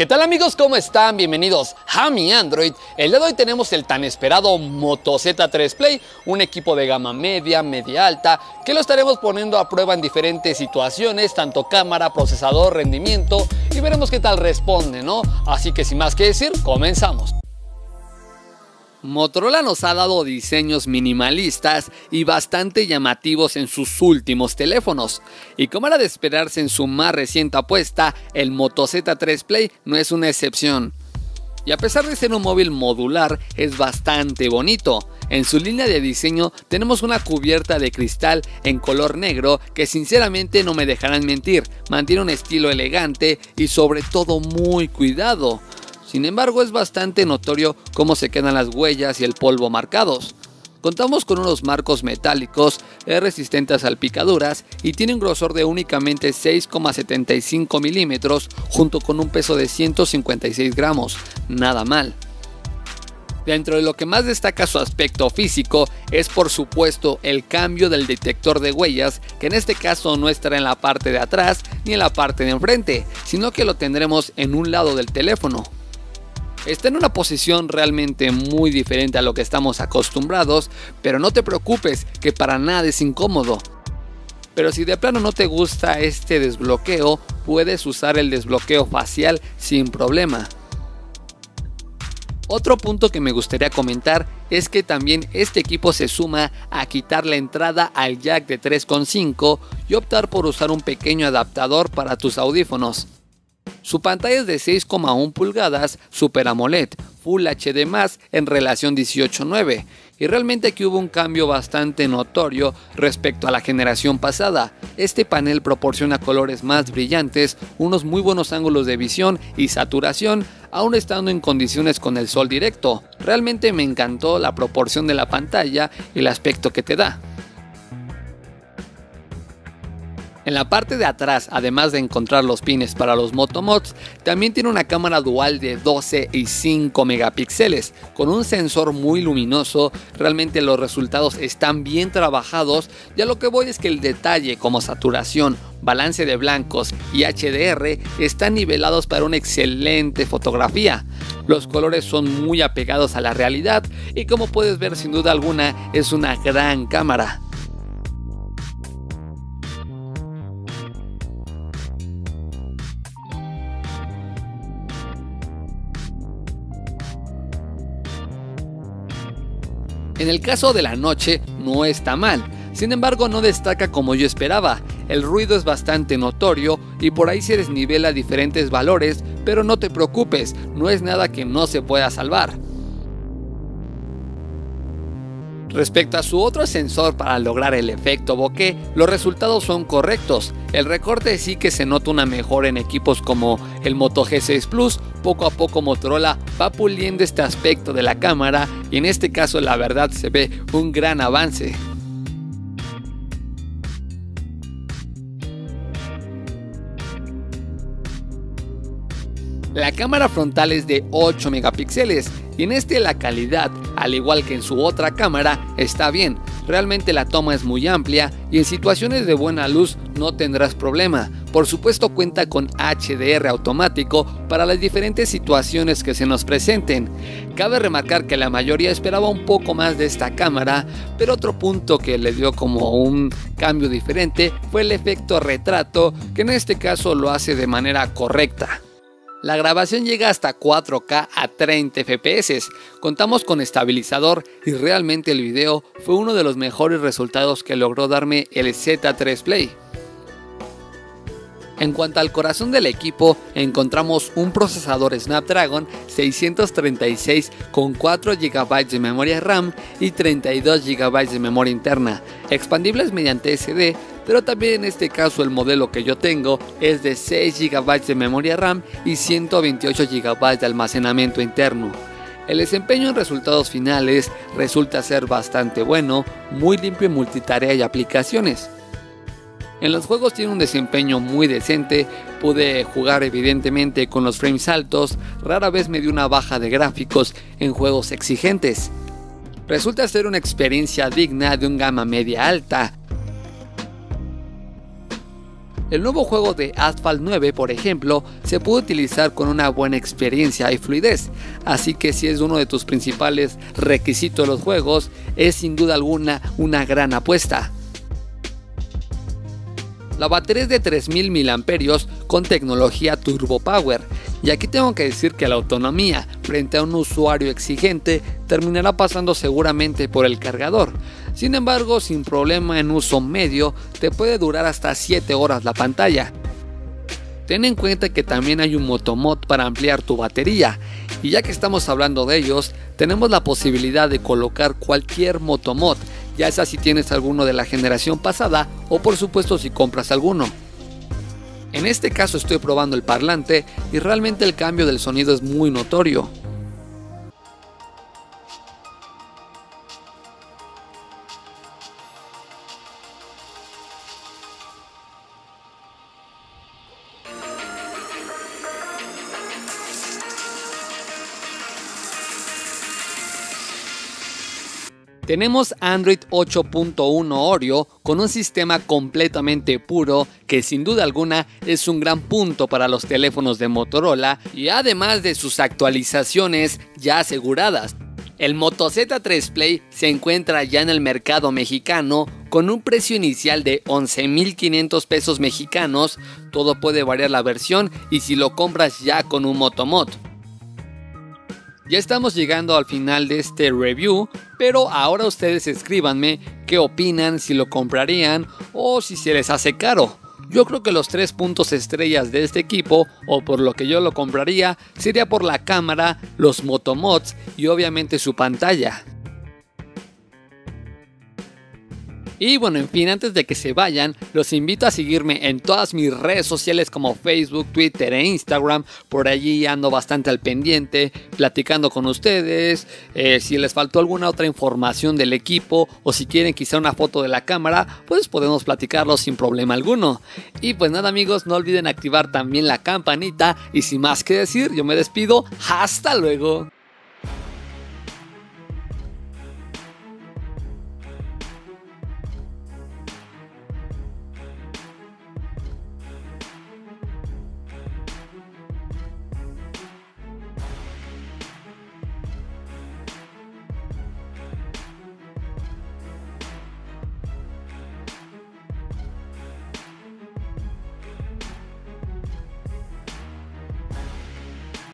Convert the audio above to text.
¿Qué tal amigos? ¿Cómo están? Bienvenidos a mi Android. El día de hoy tenemos el tan esperado Moto Z3 Play, un equipo de gama media, media alta, que lo estaremos poniendo a prueba en diferentes situaciones, tanto cámara, procesador, rendimiento, y veremos qué tal responde, ¿no? Así que sin más que decir, comenzamos. Motorola nos ha dado diseños minimalistas y bastante llamativos en sus últimos teléfonos, y como era de esperarse en su más reciente apuesta, el Moto Z3 Play no es una excepción. Y a pesar de ser un móvil modular, es bastante bonito. En su línea de diseño tenemos una cubierta de cristal en color negro que sinceramente no me dejarán mentir, mantiene un estilo elegante y sobre todo muy cuidado. Sin embargo, es bastante notorio cómo se quedan las huellas y el polvo marcados. Contamos con unos marcos metálicos resistentes a salpicaduras y tiene un grosor de únicamente 6,75 milímetros junto con un peso de 156 gramos, nada mal. Dentro de lo que más destaca su aspecto físico es por supuesto el cambio del detector de huellas, que en este caso no estará en la parte de atrás ni en la parte de enfrente, sino que lo tendremos en un lado del teléfono. Está en una posición realmente muy diferente a lo que estamos acostumbrados, pero no te preocupes que para nada es incómodo. Pero si de plano no te gusta este desbloqueo, puedes usar el desbloqueo facial sin problema. Otro punto que me gustaría comentar es que también este equipo se suma a quitar la entrada al jack de 3.5 y optar por usar un pequeño adaptador para tus audífonos. Su pantalla es de 6,1 pulgadas Super AMOLED Full HD+ en relación 18:9, y realmente aquí hubo un cambio bastante notorio respecto a la generación pasada. Este panel proporciona colores más brillantes, unos muy buenos ángulos de visión y saturación, aún estando en condiciones con el sol directo. Realmente me encantó la proporción de la pantalla y el aspecto que te da. En la parte de atrás, además de encontrar los pines para los Moto Mods, también tiene una cámara dual de 12 y 5 megapíxeles, con un sensor muy luminoso. Realmente los resultados están bien trabajados, y a lo que voy es que el detalle como saturación, balance de blancos y HDR están nivelados para una excelente fotografía. Los colores son muy apegados a la realidad y, como puedes ver, sin duda alguna es una gran cámara. En el caso de la noche no está mal, sin embargo no destaca como yo esperaba. El ruido es bastante notorio y por ahí se desnivela diferentes valores, pero no te preocupes, no es nada que no se pueda salvar. Respecto a su otro sensor para lograr el efecto bokeh, los resultados son correctos. El recorte sí que se nota una mejora en equipos como el Moto G6 Plus. Poco a poco Motorola va puliendo este aspecto de la cámara, y en este caso la verdad se ve un gran avance. La cámara frontal es de 8 megapíxeles y en este la calidad, al igual que en su otra cámara, está bien. Realmente la toma es muy amplia y en situaciones de buena luz no tendrás problema. Por supuesto cuenta con HDR automático para las diferentes situaciones que se nos presenten. Cabe remarcar que la mayoría esperaba un poco más de esta cámara, pero otro punto que le dio como un cambio diferente fue el efecto retrato, que en este caso lo hace de manera correcta. La grabación llega hasta 4K a 30 FPS, contamos con estabilizador y realmente el video fue uno de los mejores resultados que logró darme el Z3 Play. En cuanto al corazón del equipo, encontramos un procesador Snapdragon 636 con 4 GB de memoria RAM y 32 GB de memoria interna, expandibles mediante SD, pero también en este caso el modelo que yo tengo es de 6 GB de memoria RAM y 128 GB de almacenamiento interno. El desempeño en resultados finales resulta ser bastante bueno, muy limpio en multitarea y aplicaciones. En los juegos tiene un desempeño muy decente, pude jugar evidentemente con los frames altos, rara vez me dio una baja de gráficos en juegos exigentes. Resulta ser una experiencia digna de un gama media alta. El nuevo juego de Asphalt 9, por ejemplo, se puede utilizar con una buena experiencia y fluidez, así que si es uno de tus principales requisitos de los juegos, es sin duda alguna una gran apuesta. La batería es de 3000 mAh con tecnología Turbo Power, y aquí tengo que decir que la autonomía frente a un usuario exigente terminará pasando seguramente por el cargador. Sin embargo, sin problema en uso medio te puede durar hasta 7 horas la pantalla. Ten en cuenta que también hay un Moto Mod para ampliar tu batería, y ya que estamos hablando de ellos, tenemos la posibilidad de colocar cualquier Moto Mod, ya sea si tienes alguno de la generación pasada o por supuesto si compras alguno. En este caso estoy probando el parlante y realmente el cambio del sonido es muy notorio. Tenemos Android 8.1 Oreo con un sistema completamente puro que sin duda alguna es un gran punto para los teléfonos de Motorola, y además de sus actualizaciones ya aseguradas. El Moto Z3 Play se encuentra ya en el mercado mexicano con un precio inicial de 11,500 pesos mexicanos. Todo puede variar la versión y si lo compras ya con un Moto Mod. Ya estamos llegando al final de este review, pero ahora ustedes escríbanme qué opinan, si lo comprarían o si se les hace caro. Yo creo que los 3 puntos estrellas de este equipo, o por lo que yo lo compraría, sería por la cámara, los motomods y obviamente su pantalla. Y bueno, en fin, antes de que se vayan, los invito a seguirme en todas mis redes sociales como Facebook, Twitter e Instagram. Por allí ando bastante al pendiente, platicando con ustedes. Si les faltó alguna otra información del equipo o si quieren quizá una foto de la cámara, pues podemos platicarlo sin problema alguno. Y pues nada amigos, no olviden activar también la campanita. Y sin más que decir, yo me despido. ¡Hasta luego!